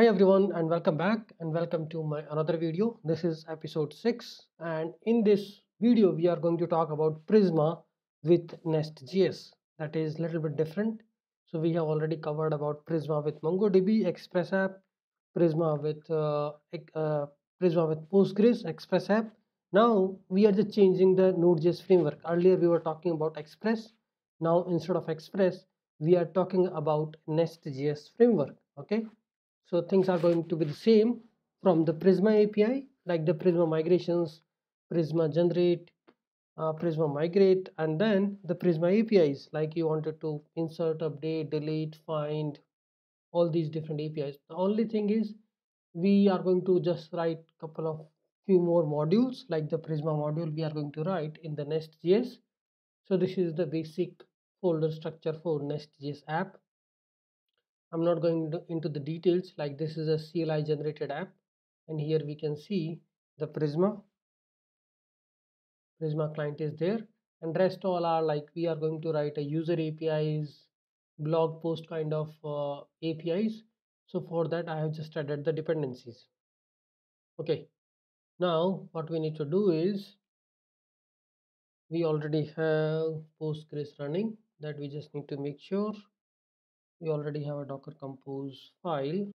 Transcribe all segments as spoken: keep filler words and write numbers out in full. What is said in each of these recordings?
Hi everyone, and welcome back and welcome to my another video. This is episode six, and in this video we are going to talk about Prisma with Nest.js. That is a little bit different. So we have already covered about Prisma with MongoDB, Express app, Prisma with uh, uh, Prisma with Postgres, Express app. Now we are just changing the Node.js framework. Earlier we were talking about Express. Now instead of Express, we are talking about Nest.js framework. Okay. So things are going to be the same from the Prisma A P I, like the Prisma migrations, Prisma generate, uh, Prisma migrate, and then the Prisma A P Is, like you wanted to insert, update, delete, find, all these different A P Is. The only thing is we are going to just write a couple of few more modules, like the Prisma module we are going to write in the Nest.js. So this is the basic folder structure for Nest.js app. I'm not going into the details, like this is a C L I generated app, and here we can see the Prisma Prisma client is there, and rest all are like we are going to write a user A P Is, blog post kind of uh, A P Is. So for that I have just added the dependencies. Okay, now what we need to do is we already have Postgres running, that we just need to make sure. We already have a Docker Compose file.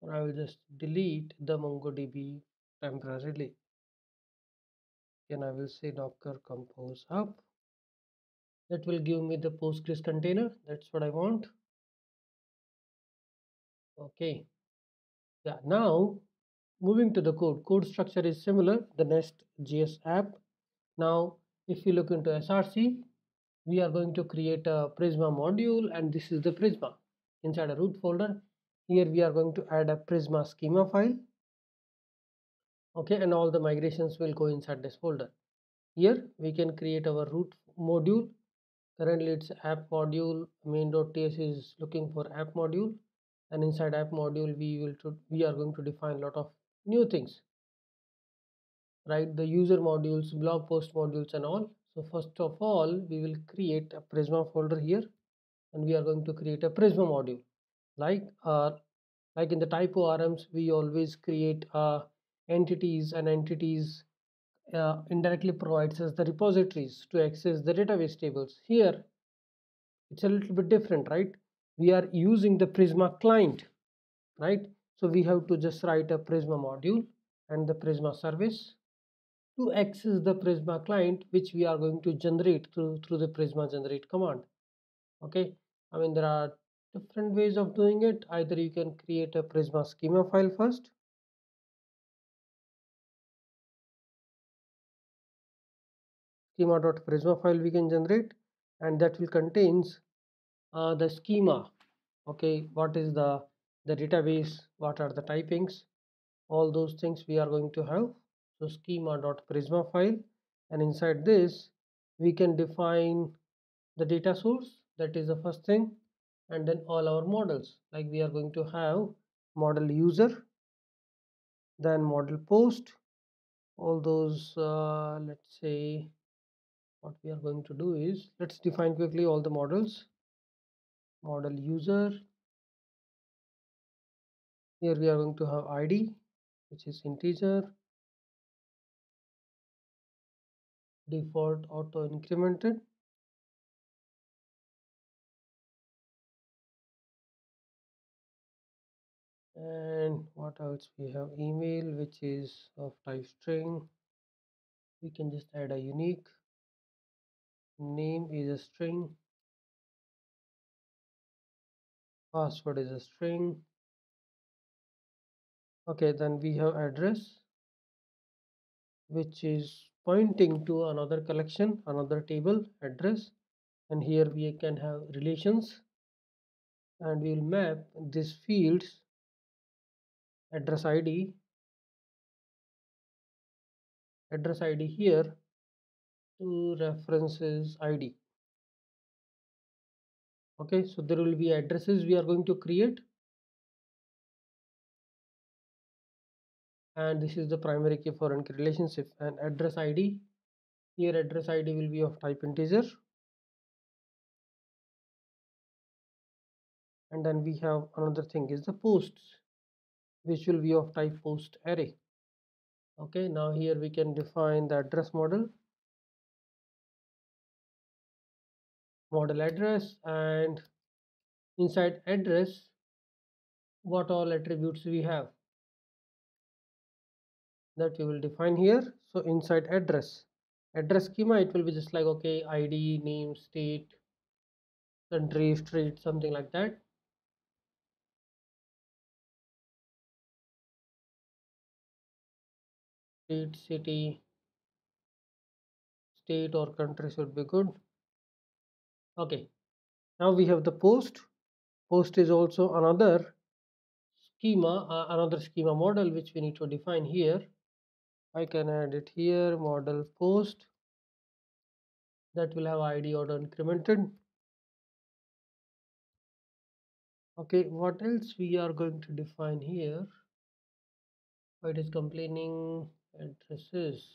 And I will just delete the MongoDB temporarily. And I will say Docker Compose up. That will give me the Postgres container. That's what I want. Okay. Yeah, now moving to the code. Code structure is similar, the Nest.js app. Now, if you look into S R C, we are going to create a Prisma module, and this is the Prisma. Inside a root folder, here we are going to add a Prisma schema file. Okay, and all the migrations will go inside this folder. Here, we can create our root module. Currently, it's app module. Main.ts is looking for app module. And inside app module, we will to, we are going to define a lot of new things. Right, the user modules, blog post modules, and all. So first of all, we will create a Prisma folder here, and we are going to create a Prisma module. Like our, like in the TypeORMs, we always create uh, entities, and entities uh, indirectly provides us the repositories to access the database tables. Here, it's a little bit different, right? We are using the Prisma client, right? So we have to just write a Prisma module and the Prisma service to access the Prisma client, which we are going to generate through through the Prisma generate command. Okay, I mean there are different ways of doing it. Either you can create a Prisma schema file first, schema.prisma file we can generate, and that will contains uh, the schema. Okay, what is the the database? What are the typings? All those things we are going to have. So schema.prisma file, and inside this we can define the data source, that is the first thing, and then all our models, like we are going to have model user, then model post, all those uh, let's say what we are going to do is let's define quickly all the models. Model user, here we are going to have I D, which is integer, default auto incremented, and what else we have, email, which is of type string. We can just add a unique, name is a string, password is a string. Okay, then we have address, which is pointing to another collection, another table, address, and here we can have relations, and we'll map these fields, address I D, address I D here to references I D. Okay, so there will be addresses we are going to create, and this is the primary key for anchor relationship, and address I D, here address I D will be of type integer, And then we have another thing is the posts, which will be of type post array. Okay, now here we can define the address model, model address, and inside address what all attributes we have that we will define here. So inside address address schema, it will be just like, okay, I D, name, state, country, street, something like that. State, city, state or country should be good. Okay, now we have the post. Post is also another schema, uh, another schema model which we need to define here. I can add it here, model post, that will have I D order incremented. Okay, what else we are going to define here? It is complaining addresses.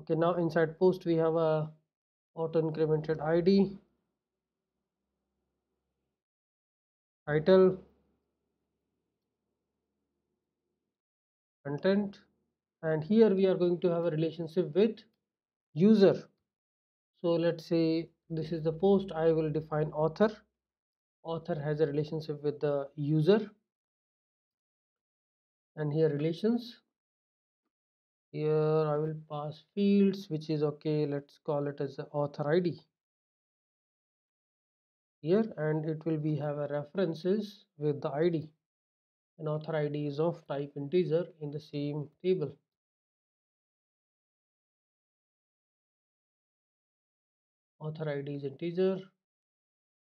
Okay, now inside post we have a auto incremented I D, title, content, and here we are going to have a relationship with user. So let's say this is the post. I will define author. Author has a relationship with the user, and here relations, here I will pass fields which is, okay, let's call it as the author I D here, and it will be have a references with the I D. An author I D is of type integer in the same table. Author I D is integer.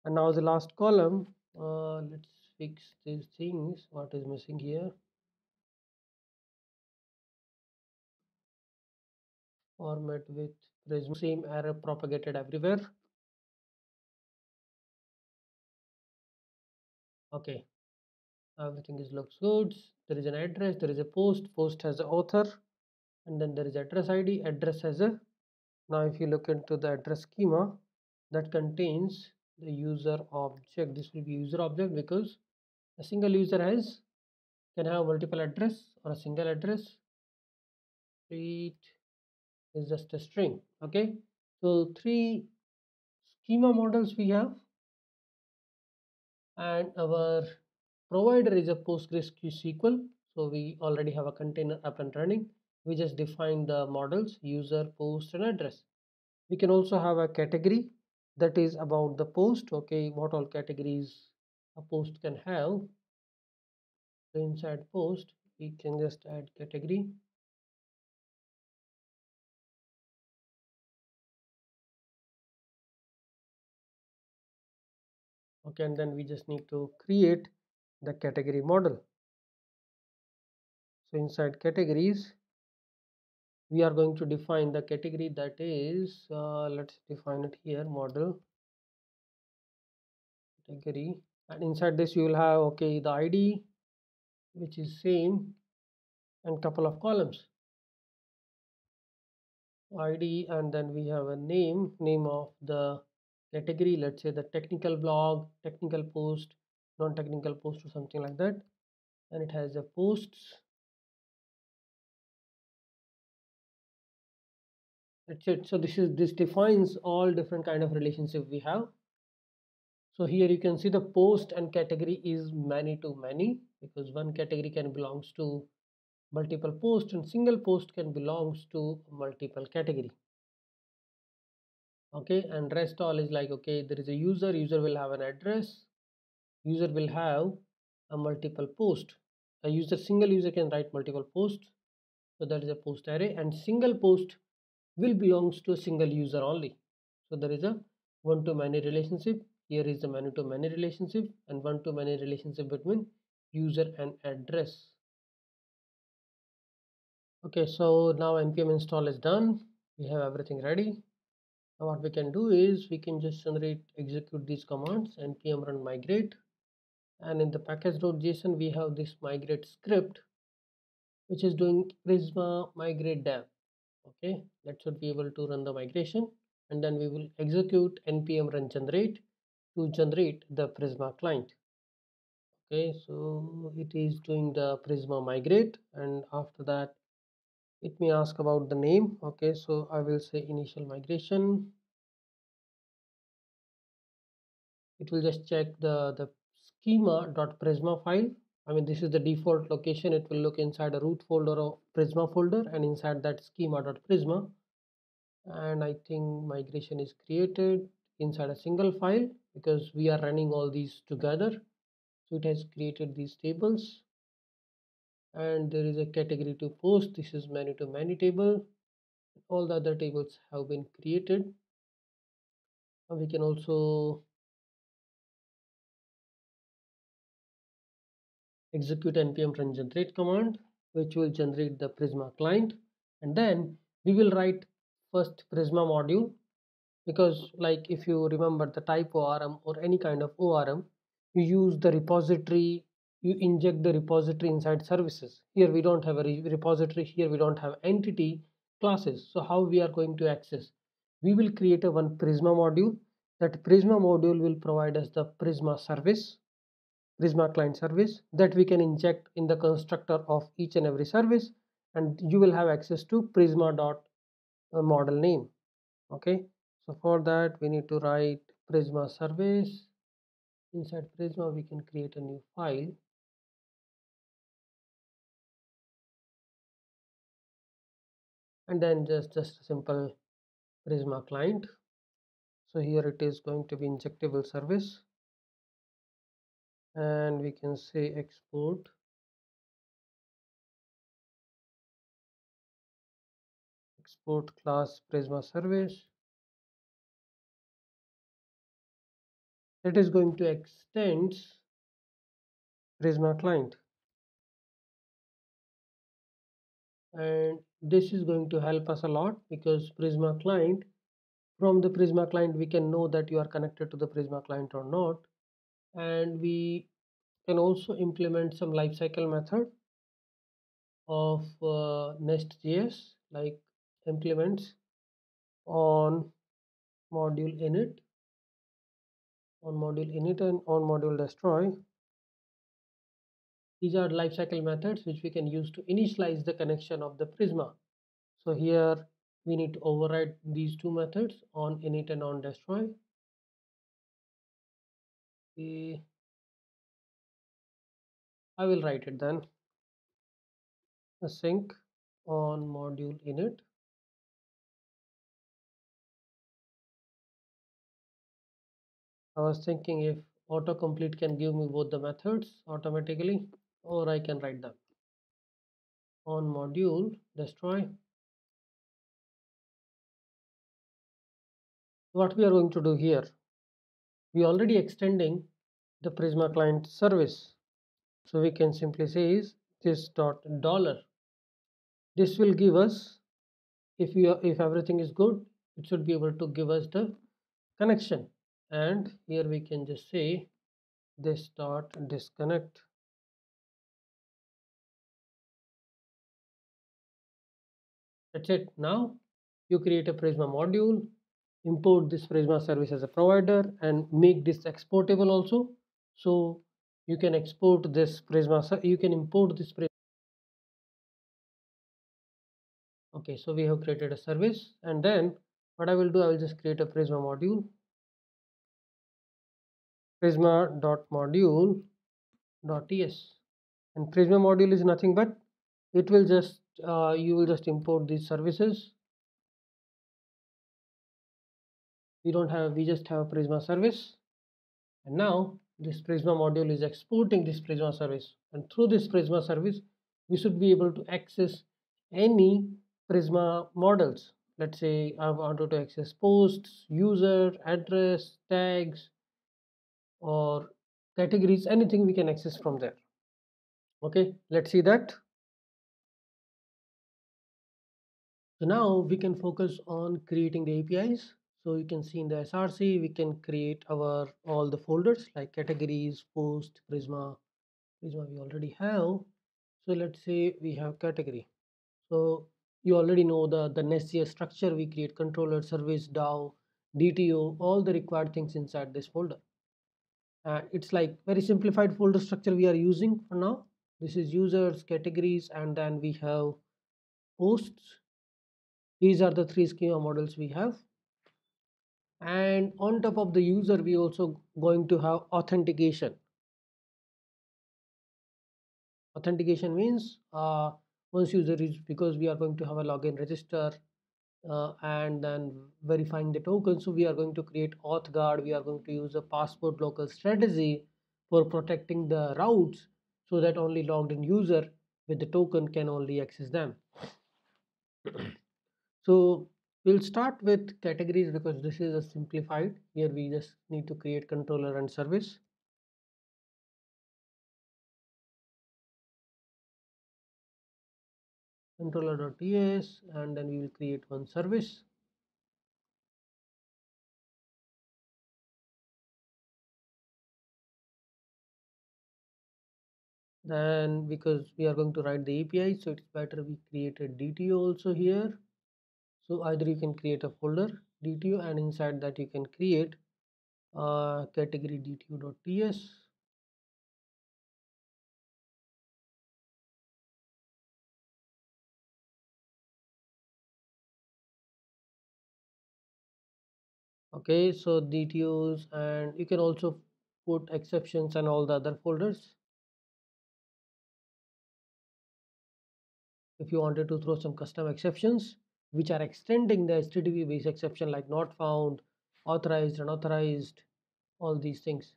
And now the last column, uh, let's fix these things. What is missing here? Format with Prisma, same error propagated everywhere. Okay. Everything is looks good. There is an address, there is a post, post has the author, and then there is address I D, address has a. Now if you look into the address schema, that contains the user object. This will be user object because a single user has can have multiple address, or a single address. Street is just a string. Okay, so three schema models we have, and our provider is a Postgres S Q L. So we already have a container up and running. We just define the models, user, post, and address. We can also have a category that is about the post. Okay, what all categories a post can have. So inside post, we can just add category. Okay, and then we just need to create the category model. So inside categories, we are going to define the category that is, uh, let's define it here, model category, and inside this you will have, okay, the I D which is same, and couple of columns, I D, and then we have a name, name of the category, let's say the technical blog, technical post, non-technical post, or something like that, and it has a posts. That's it. So this is this defines all different kind of relationship we have. So here you can see the post and category is many to many, because one category can belongs to multiple posts, and single post can belongs to multiple category. Okay, and rest all is like, okay, there is a user, user will have an address, user will have a multiple post, a user, single user can write multiple posts, so that is a post array, and single post will belongs to a single user only. So there is a one to many relationship, here is the many to many relationship, and one to many relationship between user and address. Okay, so now npm install is done, we have everything ready. Now what we can do is we can just generate, execute these commands, npm run migrate. And in the package.json, we have this migrate script, which is doing Prisma migrate dev. Okay, that should be able to run the migration. And then we will execute npm run generate, to generate the Prisma client. Okay, so it is doing the Prisma migrate, and after that it may ask about the name. Okay, so I will say initial migration. It will just check the, the schema.prisma file. I mean, this is the default location. It will look inside a root folder or Prisma folder, and inside that schema.prisma. And I think migration is created inside a single file because we are running all these together. So it has created these tables. And there is a category to post. This is many to many table. All the other tables have been created. And we can also execute npm run generate command, which will generate the Prisma client, and then we will write first Prisma module, because like if you remember the type O R M or any kind of O R M, you use the repository, you inject the repository inside services. Here we don't have a repository, here we don't have entity classes, so how we are going to access? We will create a one Prisma module. That Prisma module will provide us the Prisma service, Prisma client service, that we can inject in the constructor of each and every service, and you will have access to Prisma dot model name. Okay, so for that we need to write Prisma service. Inside Prisma we can create a new file. And then just, just a simple Prisma client. So here it is going to be injectable service. And we can say export export class Prisma service. It is going to extend Prisma client, and this is going to help us a lot, because Prisma client, from the Prisma client we can know that you are connected to the Prisma client or not. And we can also implement some lifecycle method of uh, Nest.js, like implements on module init, on module init and on module destroy. These are lifecycle methods which we can use to initialize the connection of the Prisma. So here we need to override these two methods, on init and on destroy. I will write it then. A sync on module init. I was thinking if autocomplete can give me both the methods automatically, or I can write them. On module destroy. What we are going to do here? We already extending the Prisma client service, so we can simply say is this dot dollar. This will give us, if you if everything is good, it should be able to give us the connection. And here we can just say this dot disconnect. That's it. Now you create a Prisma module, import this Prisma service as a provider, and make this exportable also. So you can export this Prisma, you can import this Prisma. Okay, so we have created a service, and then what I will do, I will just create a Prisma module. Prisma.module.ts, and Prisma module is nothing but it will just uh, you will just import these services. We don't have, we just have a Prisma service, and now this Prisma module is exporting this Prisma service, and through this Prisma service we should be able to access any Prisma models. Let's say I wanted to access posts, user, address, tags, or categories, anything we can access from there. Okay, let's see that. So now we can focus on creating the A P Is. So you can see in the S R C, we can create our all the folders like categories, post, Prisma. Prisma we already have. So let's say we have category. So you already know the, the Nest.js structure. We create controller, service, D A O, D T O, all the required things inside this folder. Uh, it's like very simplified folder structure we are using for now. This is users, categories, and then we have hosts. These are the three schema models we have. And on top of the user, we also going to have authentication. Authentication means uh, once user is, because we are going to have a login register uh, and then verifying the token. So we are going to create auth guard. We are going to use a passport local strategy for protecting the routes so that only logged in user with the token can only access them. So we'll start with categories because this is a simplified. Here we just need to create controller and service. Controller.ts, and then we will create one service. Then because we are going to write the A P I, so it's better we create a D T O also here. So either you can create a folder D T O, and inside that you can create uh, category D T O.ts. Okay, so D T Os, and you can also put exceptions and all the other folders. If you wanted to throw some custom exceptions, which are extending the H T T P based exception like not found, authorized, unauthorized, all these things.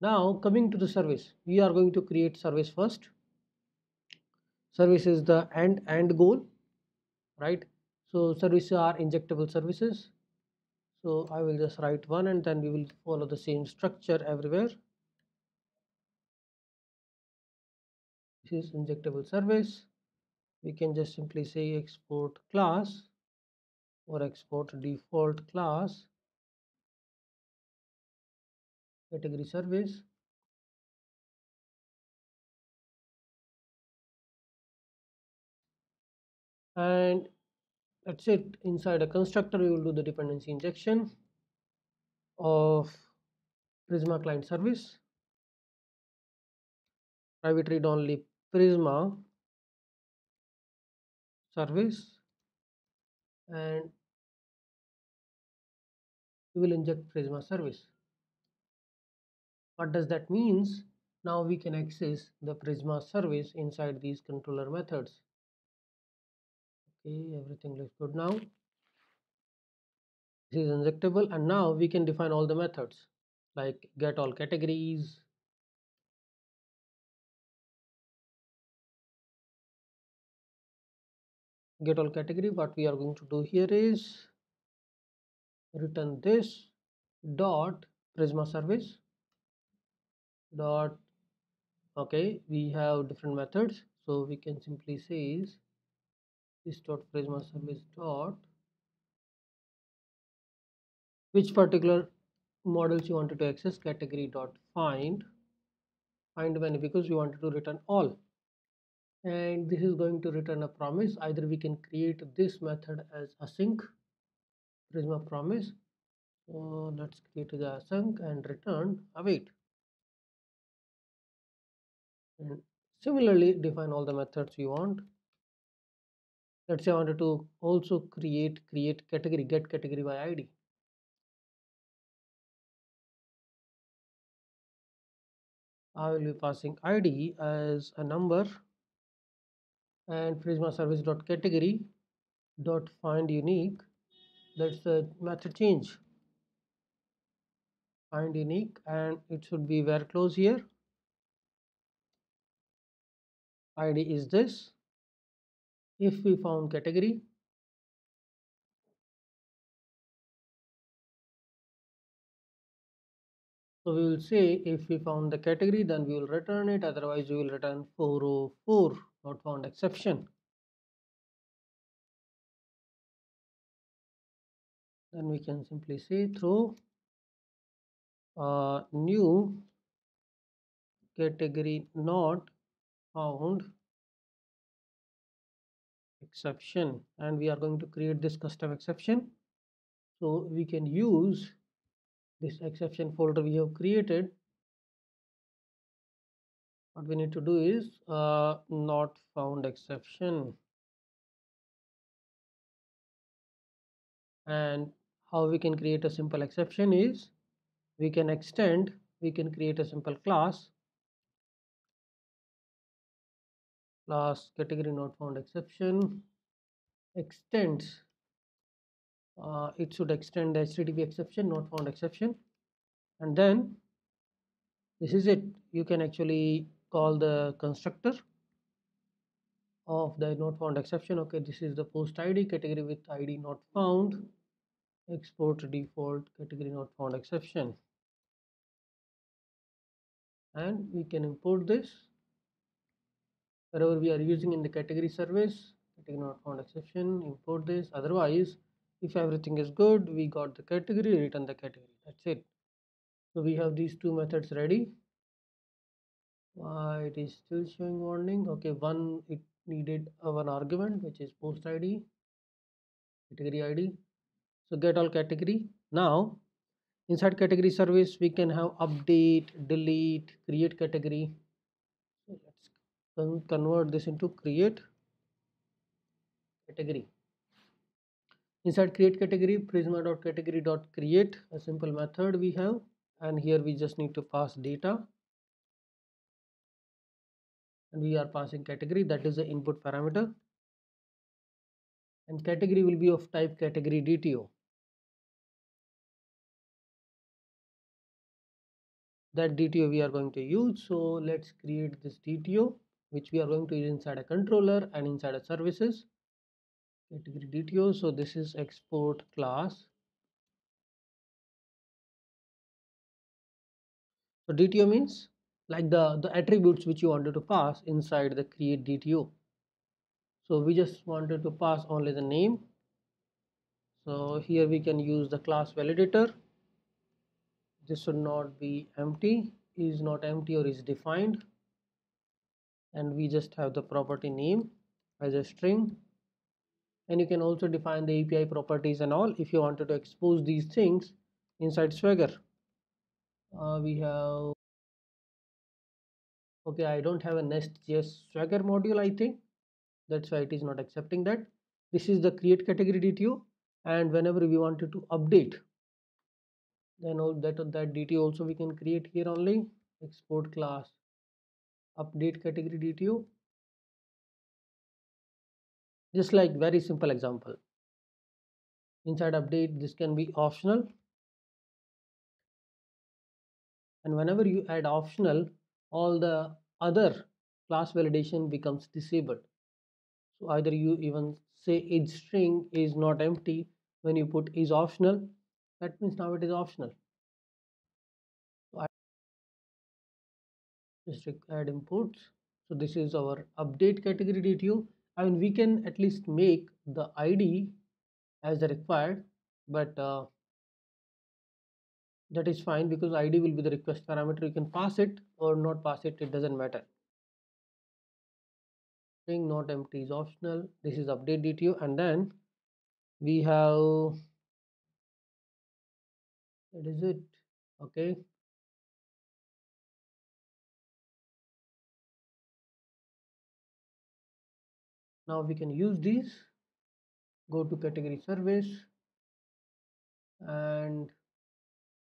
Now coming to the service, we are going to create service first. Service is the end, end goal, right? So services are injectable services. So I will just write one, and then we will follow the same structure everywhere. This is injectable service. We can just simply say export class or export default class category service. And that's it. Inside a constructor, we will do the dependency injection of Prisma client service. Private read only Prisma service, and we will inject Prisma service. What does that means? Now we can access the Prisma service inside these controller methods. Okay, everything looks good now. This is injectable, and now we can define all the methods like get all categories, get all category. What we are going to do here is return this dot Prisma service dot. Okay, we have different methods, so we can simply say is this dot Prisma service dot which particular models you wanted to access, category dot find find many, because we wanted to return all, and this is going to return a promise. Either we can create this method as async Prisma promise. So let's create the async and return await, and similarly define all the methods you want. Let's say I wanted to also create create category, get category by I D. I will be passing I D as a number, and Prisma service dot category dot find unique. That's the method change. Find unique, and it should be where close here. I D is this. If we found category, so we will say if we found the category, then we will return it, otherwise we will return four oh four not found exception. Then we can simply say throw uh, new category not found exception, and we are going to create this custom exception. So we can use this exception folder we have created what we need to do is uh, not found exception. And how we can create a simple exception is we can extend, we can create a simple class, class category not found exception extends. Uh, it should extend the H T T P exception not found exception, and then this is it. You can actually call the constructor of the not found exception. Okay, this is the post I D category with I D not found, export default category not found exception, and we can import this wherever we are using in the category service, category not found exception, import this. Otherwise, if everything is good, we got the category, return the category, that's it. So we have these two methods ready. Uh, it is still showing warning. Okay, one, it needed uh, one argument, which is post I D, category I D. So get all category. Now inside category service, we can have update, delete, create category. So let's convert this into create category. Inside create category, prisma.category.create, a simple method we have, and here we just need to pass data, and we are passing category, that is the input parameter, and category will be of type category D T O. That D T O we are going to use, so let's create this D T O which we are going to use inside a controller and inside a services. Category D T O, so this is export class. So D T O means like the the attributes which you wanted to pass inside the create D T O. So we just wanted to pass only the name. So here we can use the class validator. This should not be empty, is not empty or is defined, and we just have the property name as a string. And you can also define the A P I properties and all if you wanted to expose these things inside Swagger. Uh, we have, okay, I don't have a Nest.js Swagger module, I think. That's why it is not accepting that. This is the create category D T O, and whenever we wanted to update, then all that, that D T O also we can create here only. Export class, update category D T O. Just like very simple example. Inside update, this can be optional, and whenever you add optional, all the other class validation becomes disabled. So either you even say its string is not empty, when you put is optional, that means now it is optional. So I just add inputs. So this is our update category D T O. I mean, we can at least make the I D as required, but uh, that is fine because I D will be the request parameter. You can pass it or not pass it, it doesn't matter. String not empty is optional. This is update D T O, and then we have, that is it. Okay. Now we can use these, go to category service, and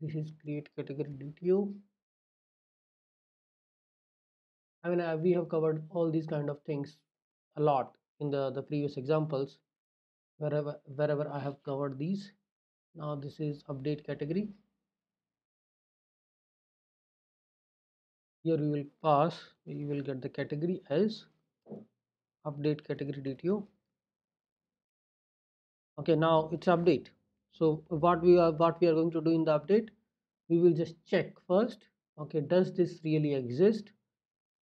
this is create category D T O. I mean, uh, we have covered all these kind of things a lot in the, the previous examples, wherever, wherever I have covered these. Now this is update category. Here we will pass, we will get the category as update category D T O. Okay, now it's update. So what we are what we are going to do in the update, we will just check first. Okay, does this really exist?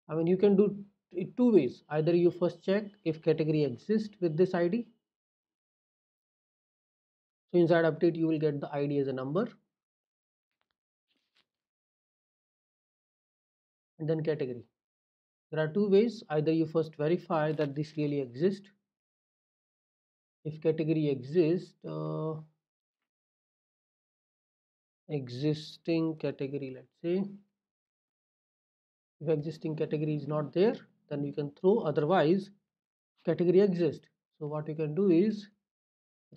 I mean, you can do it two ways. Either you first check if category exists with this I D. So inside update, you will get the I D as a number, and then category. There are two ways. Either you first verify that this really exists. If category exists, uh, existing category, let's say If existing category is not there, then you can throw, otherwise category exists. So what you can do is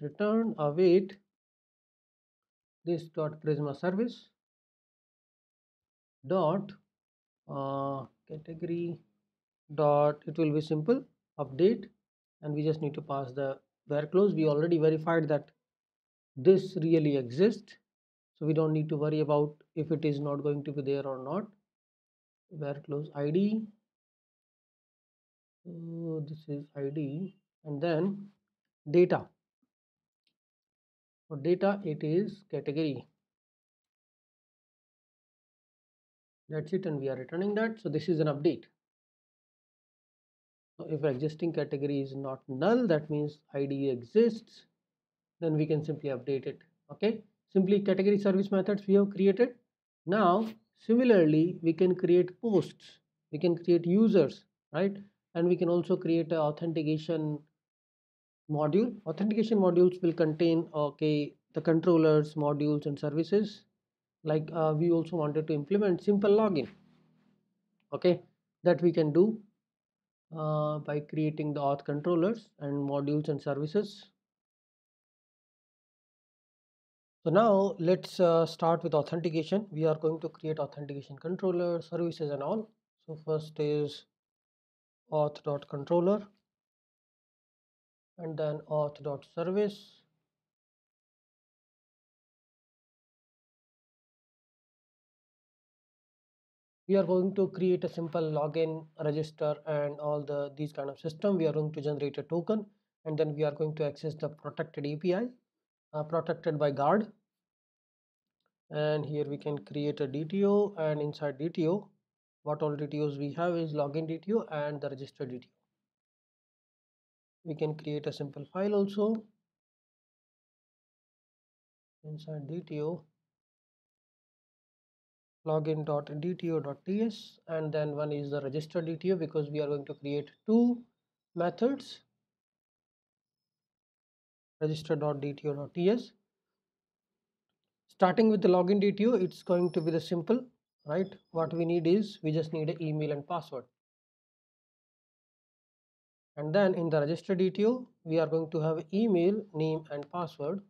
return await this dot Prisma service dot uh, category dot, it will be simple update, and we just need to pass the where clause. We already verified that this really exists, so we don't need to worry about if it is not going to be there or not. Where clause I D, so this is I D, and then data. For data it is category. That's it, and we are returning that. So this is an update. So if existing category is not null, that means I D exists, then we can simply update it. Okay, simply category service methods we have created. Now similarly we can create posts, we can create users, right? And we can also create an authentication module. Authentication modules will contain okay the controllers, modules and services. Like uh, we also wanted to implement simple login, okay, that we can do uh, by creating the auth controllers and modules and services. So now let's uh, start with authentication. We are going to create authentication controller, services and all. So first is auth.controller and then auth.service. We are going to create a simple login, register and all the these kind of system. We are going to generate a token, and then we are going to access the protected A P I. Uh, protected by guard, and here we can create a D T O, and inside D T O what all D T Os we have is login D T O and the register D T O. We can create a simple file also inside D T O, login.dto.ts, and then one is the register D T O, because we are going to create two methods, register.dto.ts. Starting with the login D T O, it's going to be the simple, right? What we need is we just need an email and password, and then in the register D T O we are going to have email, name and password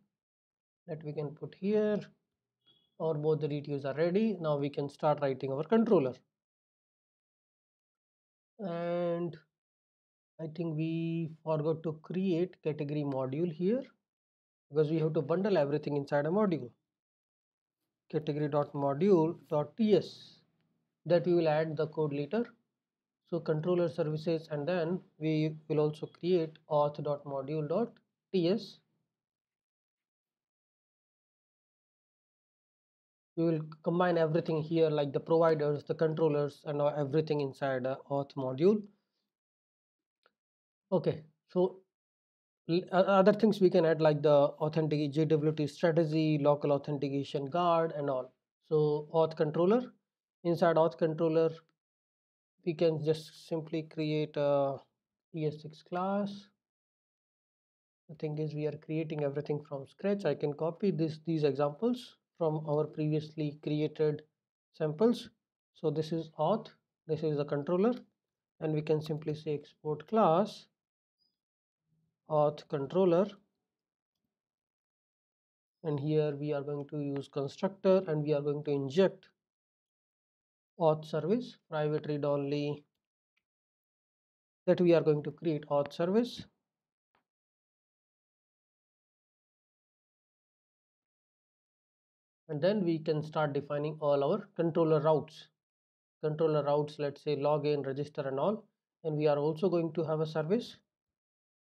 that we can put here, or both the D T Os are ready. Now we can start writing our controller, and I think we forgot to create category module here, because we have to bundle everything inside a module. Category.module.ts, that we will add the code later. So controller services, and then we will also create auth.module.ts. We will combine everything here, like the providers, the controllers and everything inside a auth module. Okay, so other things we can add, like the authentic J W T strategy, local authentication guard and all. So auth controller, inside auth controller we can just simply create a E S six class. The thing is we are creating everything from scratch. I can copy this these examples from our previously created samples. So this is auth, this is the controller, and we can simply say export class auth controller, and here we are going to use constructor, and we are going to inject auth service, private read only, that we are going to create auth service. And then we can start defining all our controller routes. Controller routes, let's say login, register and all. And we are also going to have a service.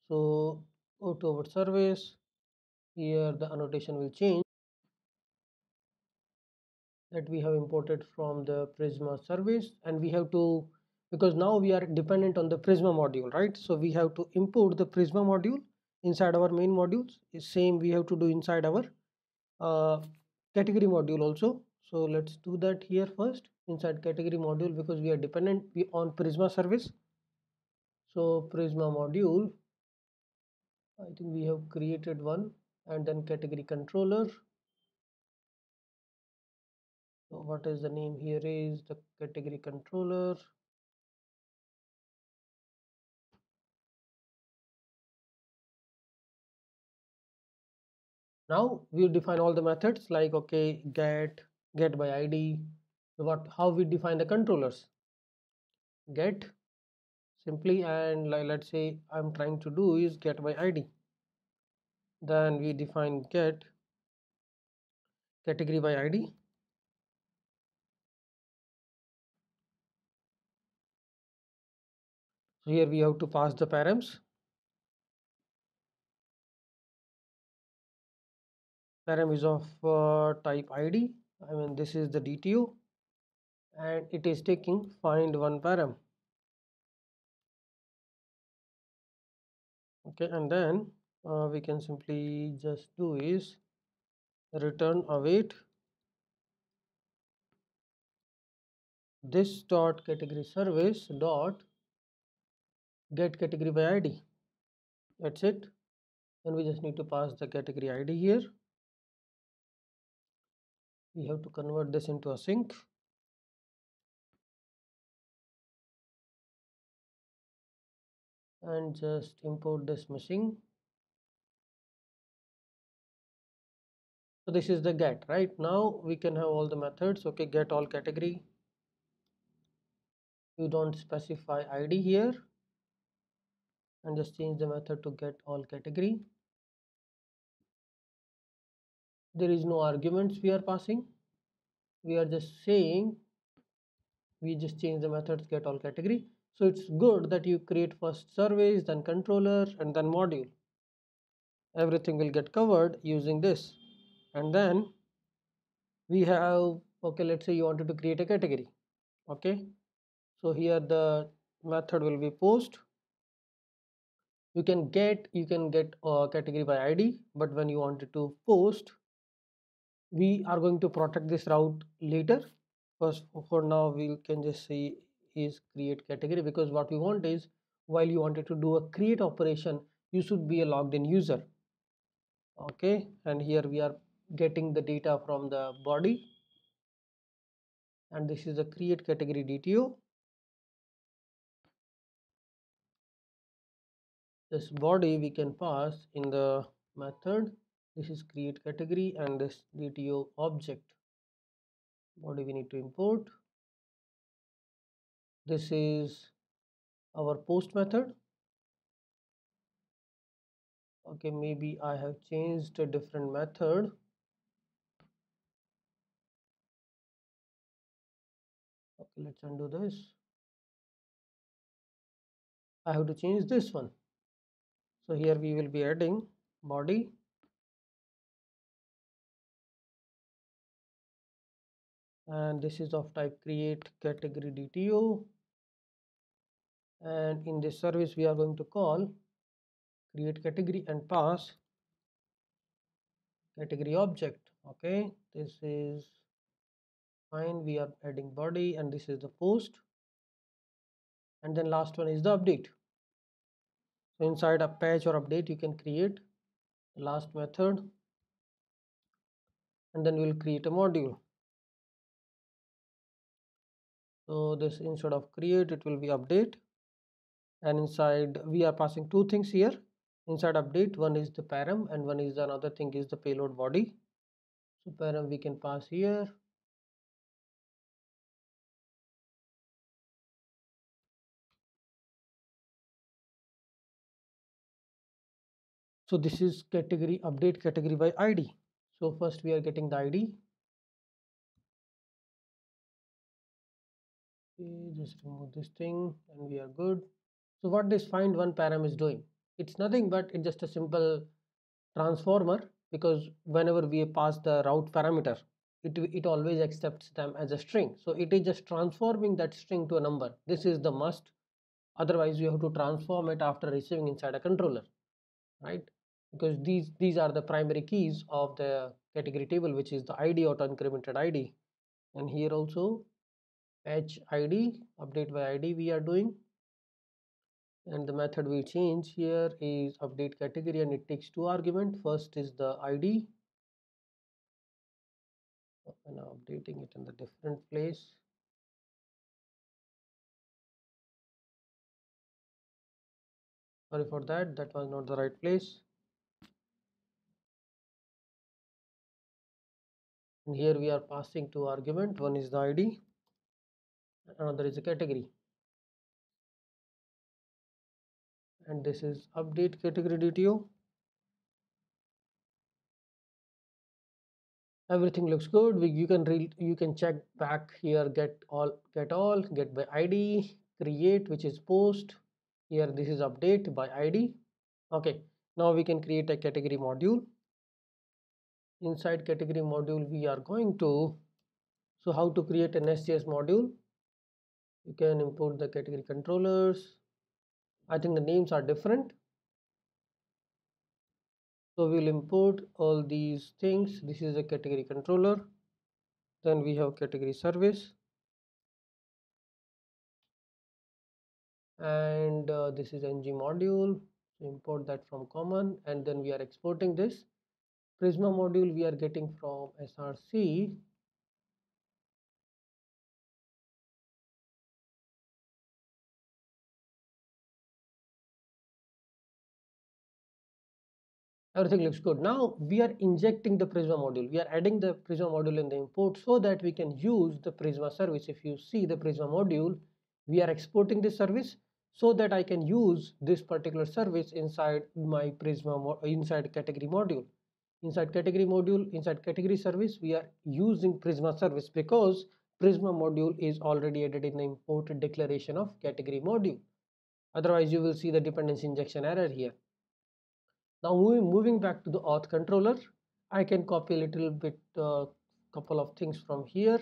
So go to our service. Here the annotation will change, that we have imported from the Prisma service, and we have to, because now we are dependent on the Prisma module, right? So we have to import the Prisma module inside our main modules. The same we have to do inside our uh, category module also. So let's do that here first inside category module, because we are dependent on Prisma service. So Prisma module, I think we have created one, and then category controller. So what is the name here is the category controller. Now we define all the methods like okay, get, get by I D. What how we define the controllers? Get simply, and like, let's say I'm trying to do is get by I D. Then we define get category by I D. So here we have to pass the params. Param is of uh, type I D. I mean this is the D T O, and it is taking find one param. Okay, and then uh, we can simply just do is return await this dot category service dot get category by I D. That's it. And we just need to pass the category I D here. We have to convert this into a sync. And just import this machine. So this is the get, right? Now we can have all the methods. Okay, get all category. You don't specify I D here. And just change the method to get all category. There is no arguments we are passing. We are just saying we just change the methods get all category. So it's good that you create first service, then controller, and then module. Everything will get covered using this. And then we have, okay, let's say you wanted to create a category. Okay, so here the method will be post. You can get, you can get a category by I D, but when you wanted to post, we are going to protect this route later. First, for now, we can just say is create category, because what we want is while you wanted to do a create operation, you should be a logged in user. Okay, and here we are getting the data from the body, and this is the create category D T O. This body we can pass in the method. This is create category, and this D T O object body we need to import. This is our post method. Okay, maybe I have changed a different method. Okay, let's undo this. I have to change this one. So here we will be adding body. And this is of type create category D T O, and in this service we are going to call create category and pass category object. Okay, this is fine. We are adding body, and this is the post, and then last one is the update. So inside a patch or update you can create the last method, and then we will create a module. So this instead of create, it will be update, and inside we are passing two things here. Inside update, one is the param and one is the another thing is the payload body. So param we can pass here. So this is category update category by I D. So first we are getting the I D. Just remove this thing and we are good. So what this find one param is doing, it's nothing but it's just a simple transformer, because whenever we pass the route parameter, it, it always accepts them as a string. So it is just transforming that string to a number. This is the must, otherwise you have to transform it after receiving inside a controller, right? Because these these are the primary keys of the category table, which is the I D, auto incremented I D, and here also patch I D, update by I D we are doing, and the method we change here is update category, and it takes two arguments. First is the I D, and updating it in the different place. Sorry for that, that was not the right place. And here we are passing two arguments. One is the I D, another is a category. And this is update category D T O. Everything looks good. We, you can re, you can check back here. Get all, get all, get by I D, create, which is post. Here this is update by I D. Okay, now we can create a category module. Inside category module we are going to, so how to create an Nest.js module? You can import the category controllers. I think the names are different. So we'll import all these things. This is a category controller. Then we have category service. And uh, this is ng module. Import that from common, and then we are exporting this. Prisma module we are getting from S R C. Everything looks good. Now we are injecting the Prisma module. We are adding the Prisma module in the import so that we can use the Prisma service. If you see the Prisma module, we are exporting this service so that I can use this particular service inside my Prisma, inside category module. Inside category module, inside category service, we are using Prisma service because Prisma module is already added in the import declaration of category module. Otherwise, you will see the dependency injection error here. Now moving back to the auth controller, I can copy a little bit, uh, couple of things from here,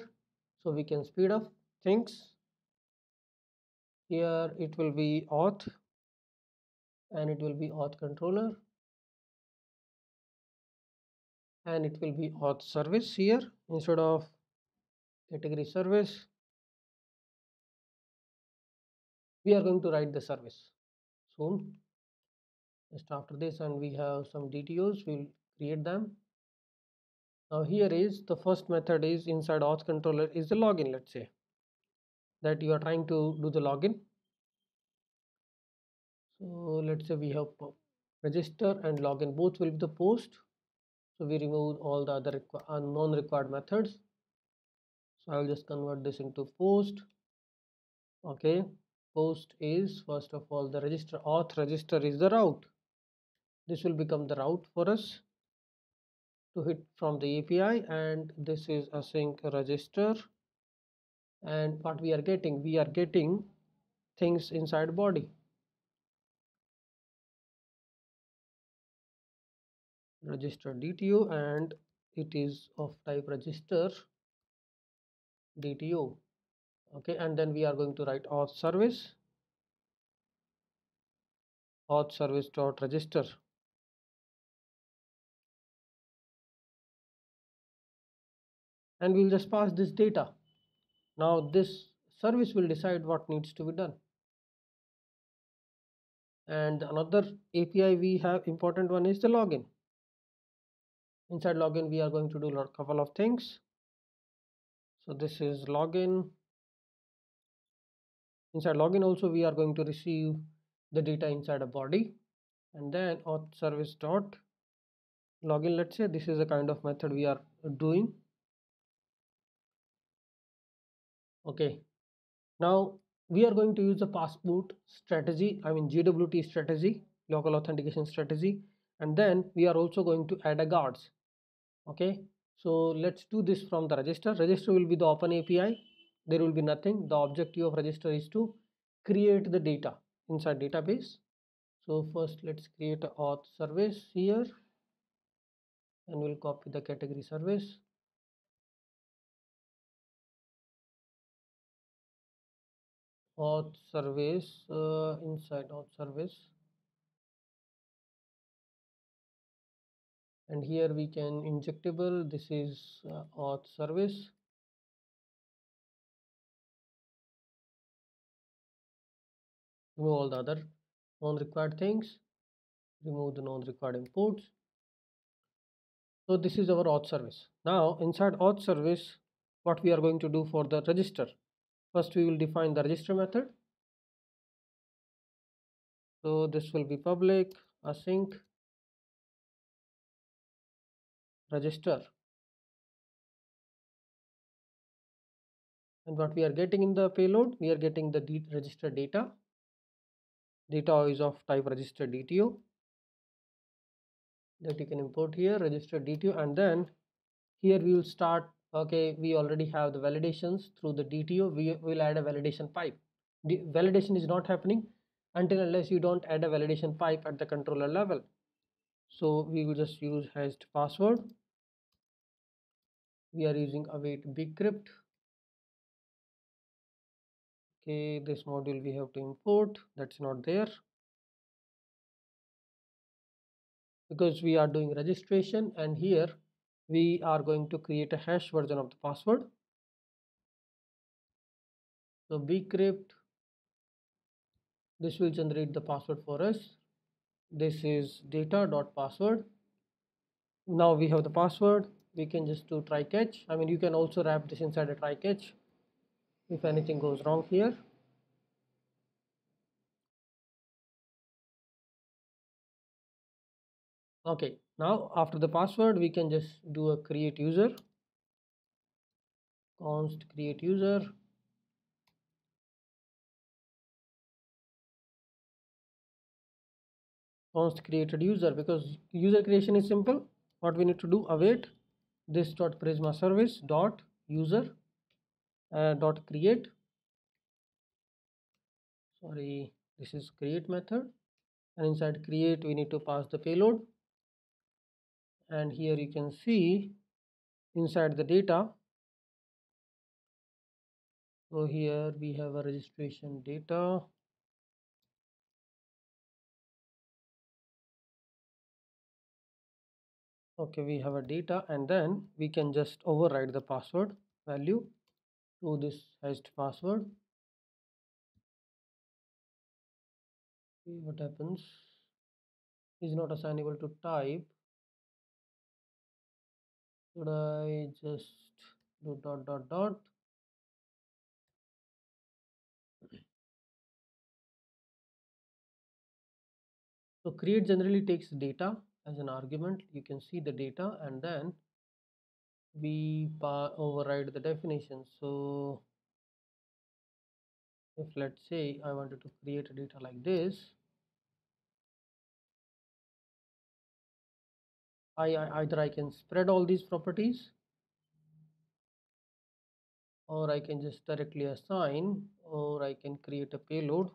so we can speed up things. Here it will be auth, and it will be auth controller, and it will be auth service here instead of category service. We are going to write the service soon. Just after this, and we have some D T Os, we'll create them. Now here is the first method is inside auth controller is the login. Let's say that you are trying to do the login. So let's say we have register and login, both will be the post. So we remove all the other non-required methods. So I'll just convert this into post. Okay, post is first of all the register, auth register is the route. This will become the route for us to hit from the A P I, and this is async register. And what we are getting, we are getting things inside body. Register D T O, and it is of type register D T O. Okay, and then we are going to write auth service, auth service dot register. And we'll just pass this data. Now this service will decide what needs to be done. And another A P I we have, important one is the login. Inside login we are going to do a couple of things. So this is login. Inside login also we are going to receive the data inside a body, and then auth service dot login. Let's say this is a kind of method we are doing. Okay, now we are going to use the passport strategy, I mean J W T strategy, local authentication strategy, and then we are also going to add a guards. Okay, so let's do this from the register. Register will be the open A P I. There will be nothing. The objective of register is to create the data inside database. So first let's create an auth service here, and we'll copy the category service. Auth service, uh, inside auth service, and here we can injectable. This is uh, auth service. Remove all the other non-required things. Remove the non-required imports. So this is our auth service. Now inside auth service, what we are going to do for the register? First we will define the register method. So this will be public async register, and what we are getting in the payload, we are getting the register data. Data is of type register D T O that you can import here, register D T O, and then here we will start. Okay, we already have the validations through the D T O. We will add a validation pipe. The validation is not happening until unless you don't add a validation pipe at the controller level. So we will just use hashed password. We are using await bcrypt. Okay, this module we have to import, that's not there because we are doing registration, and here we are going to create a hash version of the password. So bcrypt, this will generate the password for us. This is data.password. Now we have the password, we can just do try catch. I mean, you can also wrap this inside a try catch if anything goes wrong here. Okay, now after the password we can just do a create user, const create user. Const created user, because user creation is simple. What we need to do, await this dot prisma service dot user Uh, dot create, sorry this is create method, and inside create we need to pass the payload, and here you can see inside the data. So here we have a registration data, okay, we have a data, and then we can just override the password value to this hashed password. See what happens. Is not assignable to type. Should I just do dot dot dot? So create generally takes data as an argument. You can see the data, and then we override the definition. So if let's say I wanted to create a data like this, I, I either I can spread all these properties, or I can just directly assign, or I can create a payload.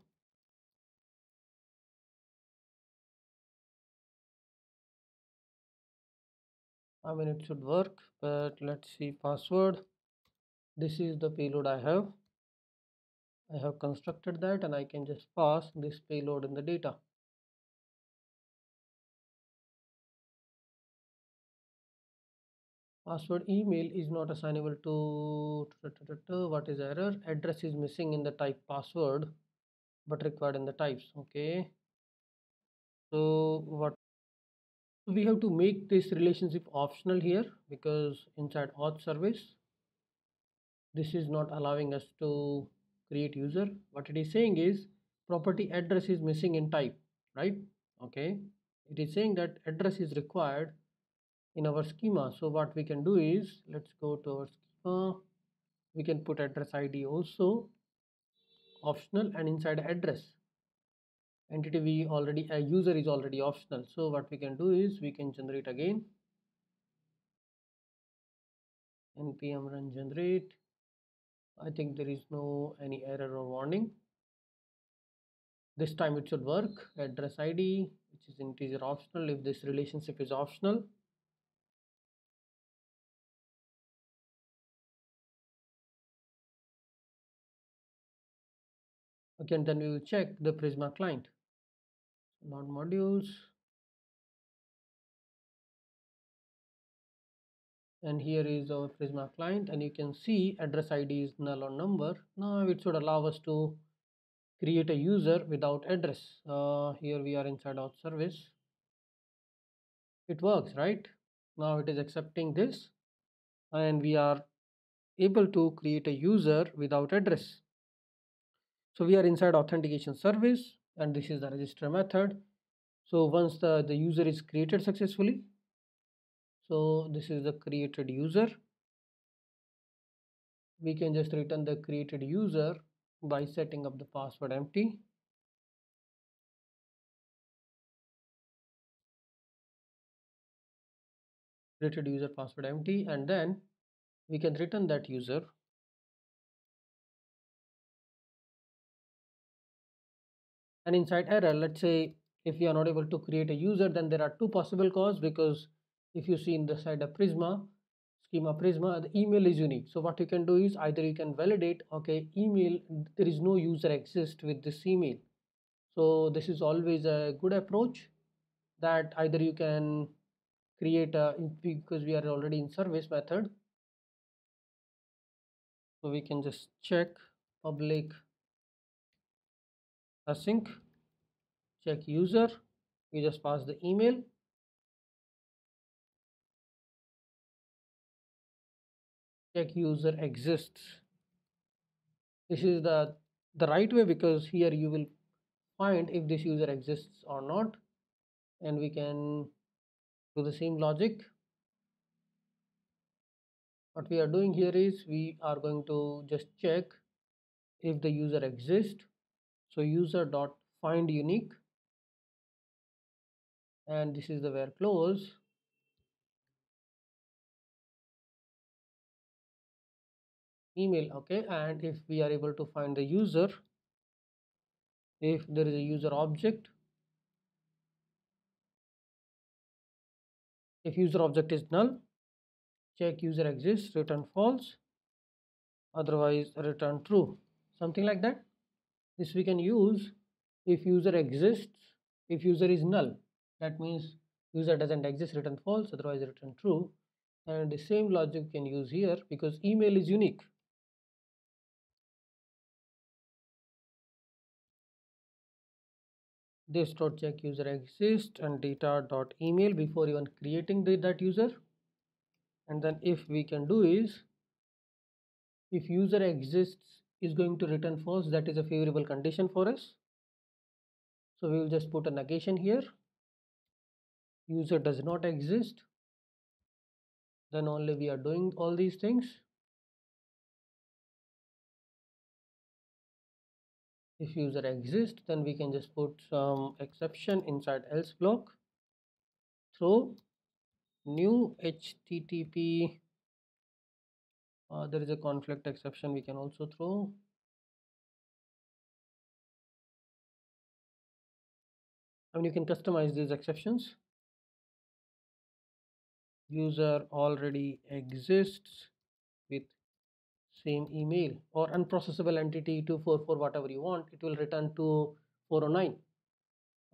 I mean, it should work, but let's see password. This is the payload I have. I have constructed that, and I can just pass this payload in the data. Password email is not assignable to, what is error? Address is missing in the type password, but required in the types. Okay. So what? We have to make this relationship optional here, because inside auth service this is not allowing us to create user. What it is saying is property address is missing in type, right? Okay, it is saying that address is required in our schema. So what we can do is, let's go to our schema, we can put address I D also optional, and inside address entity we already a user is already optional. So what we can do is we can generate again npm run generate. I think there is no any error or warning. This time it should work. Address I D, which is integer optional, if this relationship is optional. Okay, and then we will check the Prisma client. Not modules, and here is our Prisma client, and you can see address I D is null or number. Now it should allow us to create a user without address. Uh, here we are inside auth service. It works, right? Now it is accepting this, and we are able to create a user without address. So we are inside authentication service, and this is the register method. So once the, the user is created successfully, so this is the created user. We can just return the created user by setting up the password empty. Created user password empty, and then we can return that user. And inside error, let's say if we are not able to create a user, then there are two possible causes, because if you see in the side of Prisma, schema Prisma, the email is unique. So what you can do is either you can validate, okay, email, there is no user exists with this email. So this is always a good approach, that either you can create a, because we are already in service method. So we can just check public async, check user, we just pass the email. Check user exists. This is the, the right way, because here you will find if this user exists or not. And we can do the same logic. What we are doing here is we are going to just check if the user exists. So user dot find unique, and this is the where clause. Email, okay, and if we are able to find the user, if there is a user object, if user object is null, check user exists, return false, otherwise return true, something like that. This we can use if user exists, if user is null, that means user doesn't exist, return false, otherwise return true. And the same logic we can use here, because email is unique. This dot check user exists and data dot email before even creating the, that user. And then if we can do is, if user exists is going to return false, that is a favorable condition for us. So we will just put a negation here. User does not exist. Then only we are doing all these things. If user exists, then we can just put some exception inside else block. Throw new H T T P. Uh, there is a conflict exception we can also throw. I mean, you can customize these exceptions. User already exists with same email, or unprocessable entity two four four, whatever you want, it will return to four oh nine.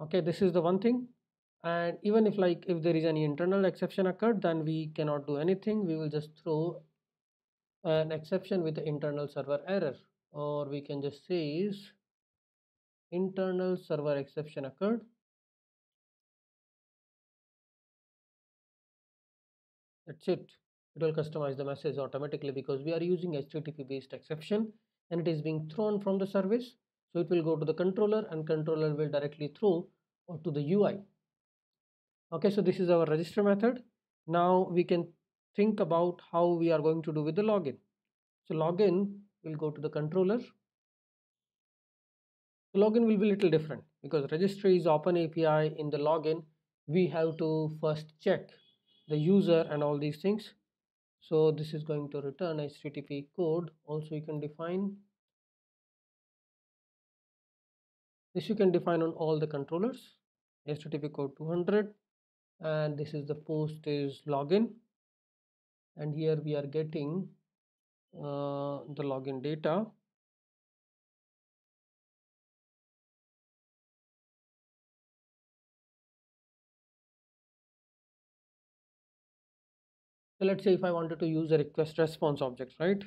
Okay, this is the one thing. And even if like if there is any internal exception occurred, then we cannot do anything. We will just throw an exception with the internal server error, or we can just say is internal server exception occurred. That's it. It will customize the message automatically, because we are using H T T P based exception and it is being thrown from the service. So it will go to the controller, and controller will directly throw or to the U I. Okay, so this is our register method. Now we can think about how we are going to do with the login. So login will go to the controller. The login will be a little different, because register is open A P I. In the login, we have to first check the user and all these things. So this is going to return H T T P code. Also you can define this, you can define on all the controllers, H T T P code two hundred, and this is the post is login, and here we are getting uh, the login data. So let's say if I wanted to use a request response object, right?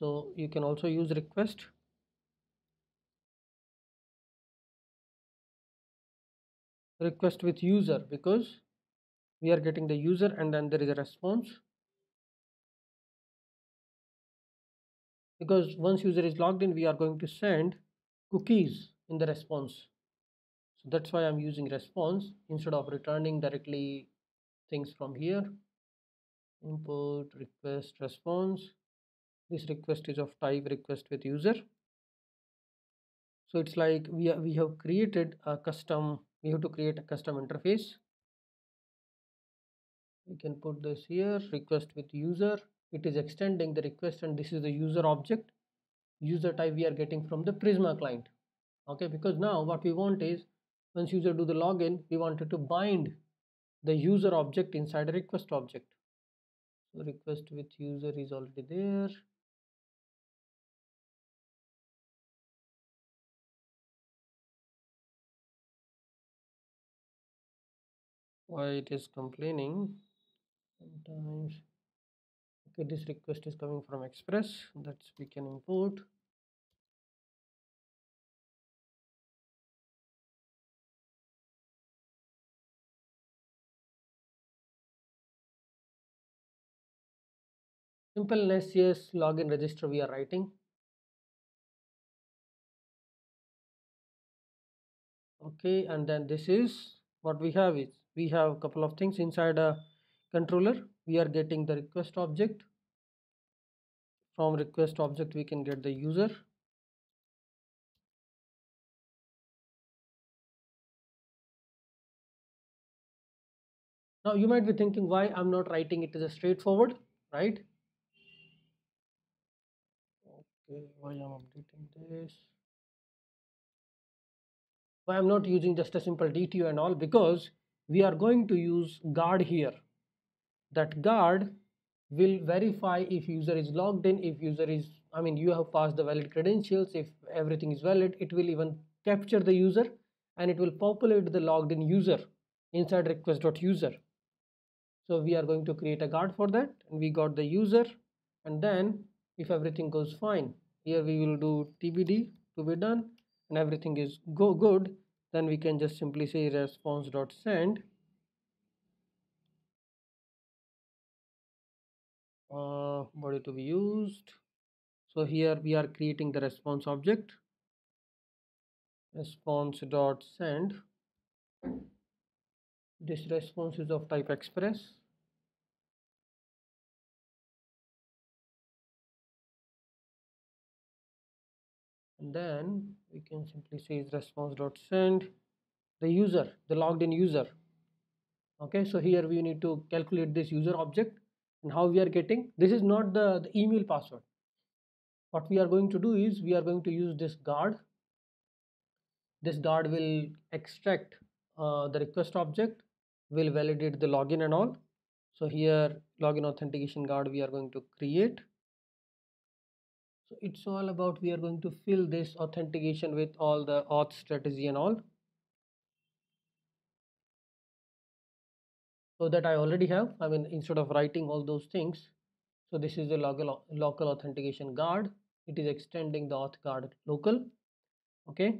So you can also use request. Request with user, because we are getting the user and then there is a response. because once user is logged in, we are going to send cookies in the response. So that's why I'm using response instead of returning directly things from here. Import request response. This request is of type request with user. So it's like we are, we have created a custom. We have to create a custom interface. We can put this here, request with user. It is extending the request, and this is the user object. User type we are getting from the Prisma client. Okay, because now what we want is, once user do the login, we wanted to bind the user object inside a request object. So request with user is already there. Why it is complaining sometimes? Okay, this request is coming from Express. That's we can import. Simple Nest.js login register we are writing. Okay, and then this is what we have is we have a couple of things inside a controller. We are getting the request object. From request object we can get the user. Now you might be thinking why I'm not writing it as a straightforward, right? Okay, why I'm updating this? Why I'm not using just a simple D T O and all? Because we are going to use guard here. That guard will verify if user is logged in, if user is, I mean, you have passed the valid credentials, if everything is valid. It will even capture the user and it will populate the logged in user inside request.user. So we are going to create a guard for that, and we got the user, and then if everything goes fine, here we will do T B D to be done, and everything is go good, then we can just simply say response.send. Uh, body to be used. So here we are creating the response object. Response.send. This response is of type Express. And then we can simply say response.send the user, the logged in user. Okay, so here we need to calculate this user object and how we are getting. This is not the, the email password. What we are going to do is we are going to use this guard. This guard will extract uh, the request object, will validate the login and all. So here login authentication guard we are going to create. It's all about we are going to fill this authentication with all the auth strategy and all. So that I already have, I mean, instead of writing all those things. So this is the local, local authentication guard. It is extending the auth guard local. Okay.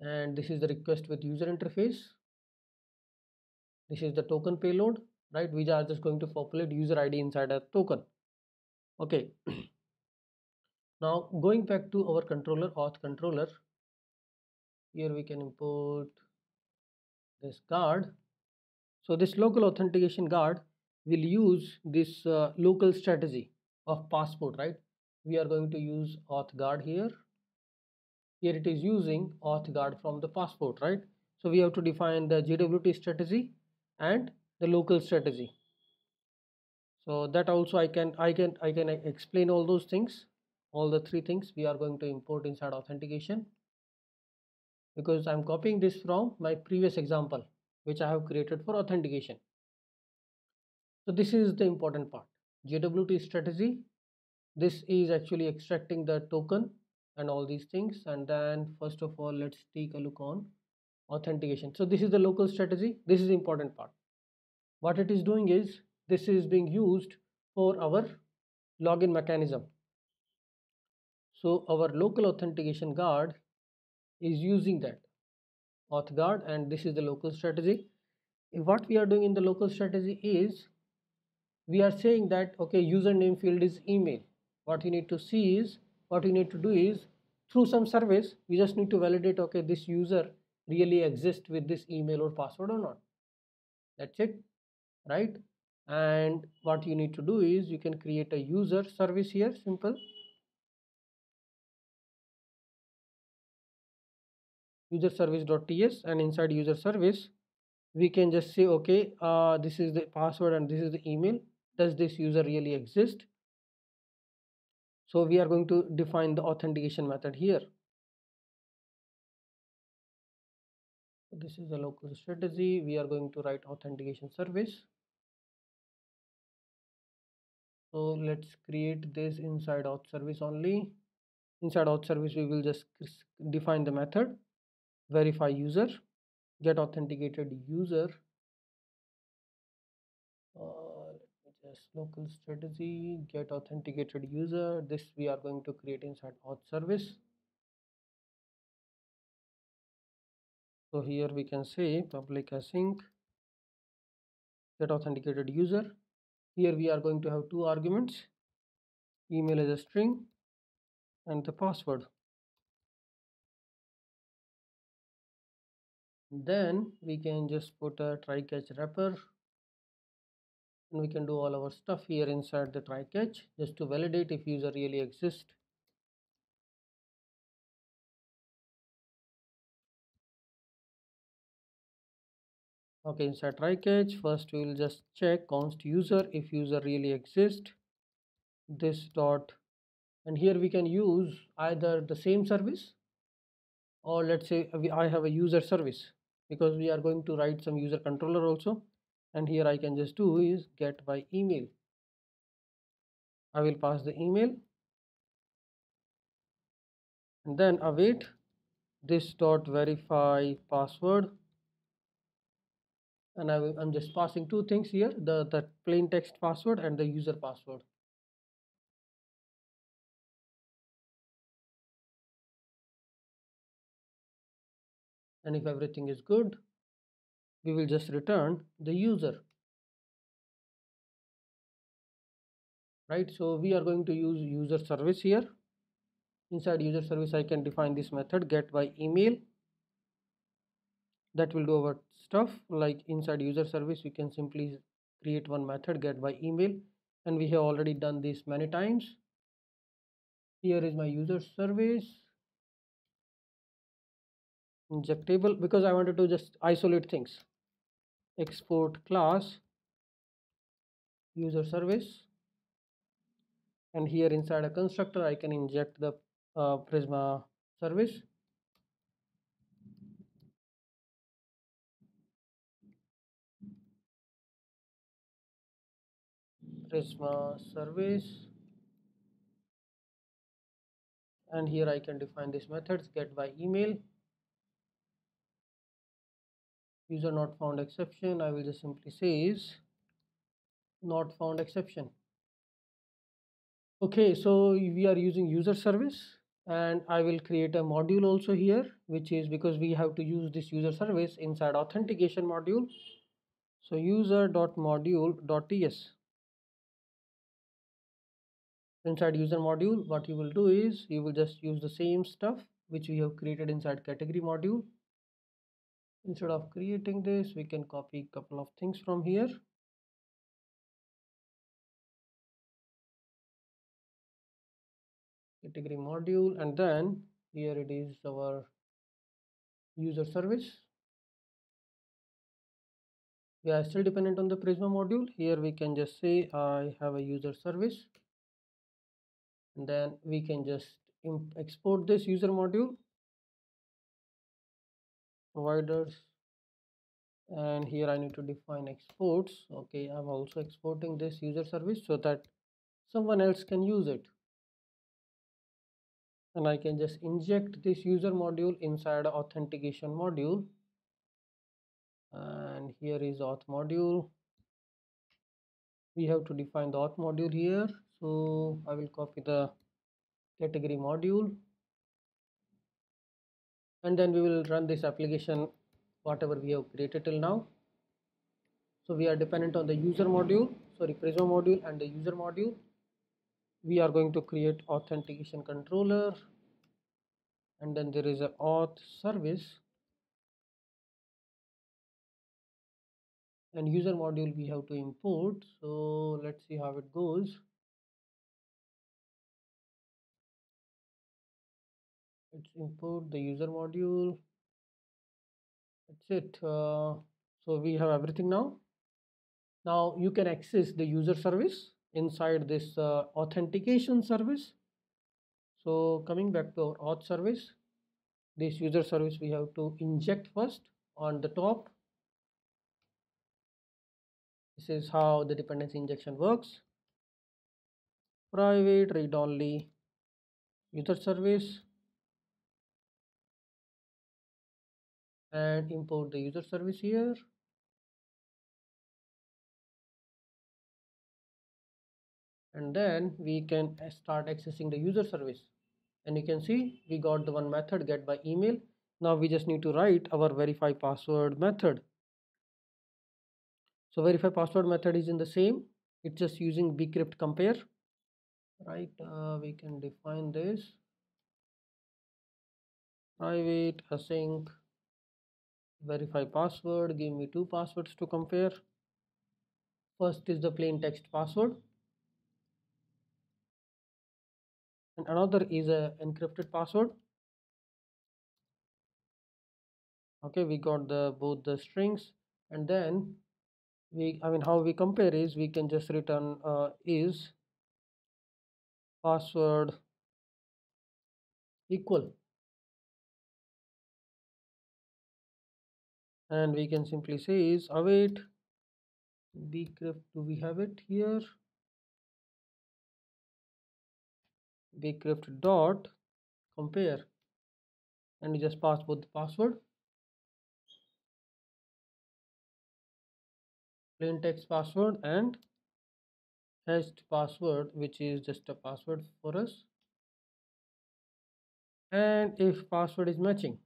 And this is the request with user interface. This is the token payload, right? We are just going to populate user I D inside a token. Okay. Now going back to our controller, auth controller, here we can import this guard. So this local authentication guard will use this uh, local strategy of passport, right? We are going to use auth guard here. Here it is using auth guard from the passport, right? So we have to define the J W T strategy and the local strategy. So that also I can, I can, I can explain all those things. All the three things we are going to import inside authentication, because I'm copying this from my previous example which I have created for authentication. So this is the important part, J W T strategy. This is actually extracting the token and all these things. And then first of all, let's take a look on authentication. So this is the local strategy. This is the important part. What it is doing is this is being used for our login mechanism. So our local authentication guard is using that auth guard, and this is the local strategy. What we are doing in the local strategy is we are saying that okay, username field is email, What you need to see is, what you need to do is, through some service, you just need to validate, okay, this user really exists with this email or password or not. That's it, right? And what you need to do is, you can create a user service here, simple. User service.ts, and inside user service, we can just say, okay, uh, this is the password and this is the email. Does this user really exist? So we are going to define the authentication method here. This is a local strategy. We are going to write authentication service. So let's create this inside auth service only. Inside auth service, we will just define the method, verify user, get authenticated user. Uh, just local strategy, get authenticated user. This we are going to create inside auth service. So here we can say public async get authenticated user. Here we are going to have two arguments, email as a string and the password. Then we can just put a try catch wrapper and we can do all our stuff here inside the try catch just to validate if user really exists. Okay, inside try catch, first we will just check const user if user really exists. This dot, and here we can use either the same service, or let's say I have a user service because we are going to write some user controller also. And here I can just do is get by email. I will pass the email and then await this dot verify password. And I will, I'm just passing two things here, the, the plain text password and the user password. And if everything is good, we will just return the user. Right, so we are going to use user service here. Inside user service, I can define this method get by email. That will do our stuff. Like inside user service, we can simply create one method get by email, and we have already done this many times. Here is my user service injectable, because I wanted to just isolate things. Export class user service, and here inside a constructor I can inject the uh, Prisma service. Prisma service, and here I can define these methods get by email, user not found exception. I will just simply say is not found exception. Okay, so we are using user service, and I will create a module also here, which is because we have to use this user service inside authentication module. So user.module.ts. Inside user module, what you will do is you will just use the same stuff which we have created inside category module. Instead of creating this, we can copy a couple of things from here. Category module, and then here it is our user service. We are still dependent on the Prisma module. Here we can just say I have a user service. And then we can just export this user module, providers, and here I need to define exports. Okay, I'm also exporting this user service so that someone else can use it. And I can just inject this user module inside authentication module. And here is auth module. We have to define the auth module here. So I will copy the category module, and then we will run this application whatever we have created till now. So we are dependent on the user module, sorry Prisma module and the user module. we are going to create authentication controller, and then there is an auth service, and user module we have to import. So let's see how it goes. Let's import the user module. That's it. Uh, so we have everything now. Now you can access the user service inside this uh, authentication service. So coming back to our auth service, this user service we have to inject first on the top. This is how the dependency injection works. Private read-only user service, and import the user service here. And then we can start accessing the user service, and you can see we got the one method, get by email. Now we just need to write our verify password method. So verify password method is in the same, it's just using bcrypt compare, right? Uh, we can define this private async verify password, give me two passwords to compare. First is the plain text password, and another is a encrypted password. Okay, we got the both the strings, and then we I mean how we compare is we can just return uh, is password equal, and we can simply say is await bcrypt. Do we have it here? Bcrypt dot compare, and you just pass both the password, plain text password and hashed password, which is just a password for us, and if password is matching,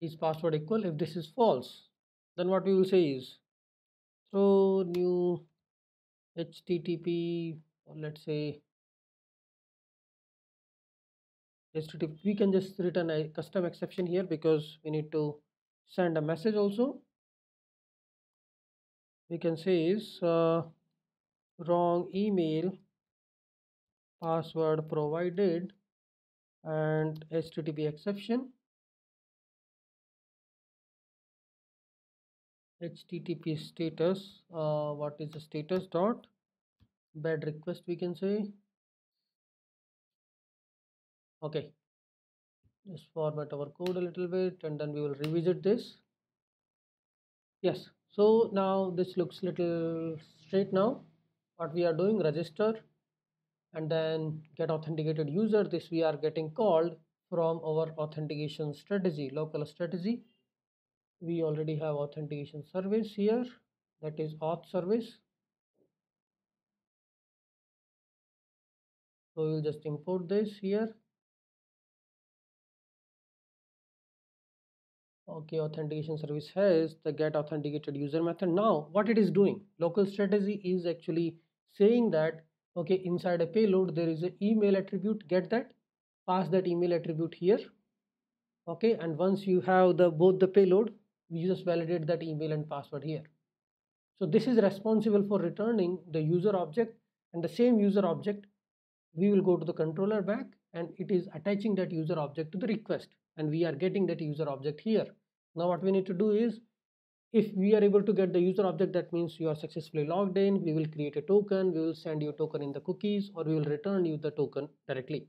is password equal. If this is false, then what we will say is throw new H T T P, or let's say H T T P. We can just return a custom exception here because we need to send a message also. We can say is uh, wrong email password provided and H T T P exception. H T T P status, uh, what is the status dot bad request, we can say. Okay, just format our code a little bit, and then we will revisit this. Yes, so now this looks little straight. Now what we are doing, register and then get authenticated user. This we are getting called from our authentication strategy, local strategy. We already have authentication service here, that is auth service. So we'll just import this here. Okay, authentication service has the get authenticated user method. Now what it is doing, local strategy is actually saying that okay, inside a payload there is an email attribute, get that, pass that email attribute here. Okay, and once you have the both the payload, we just validate that email and password here. So this is responsible for returning the user object, and the same user object we will go to the controller back, and it is attaching that user object to the request, and we are getting that user object here. Now what we need to do is, if we are able to get the user object, that means you are successfully logged in. We will create a token, we will send you a token in the cookies, or we will return you the token directly.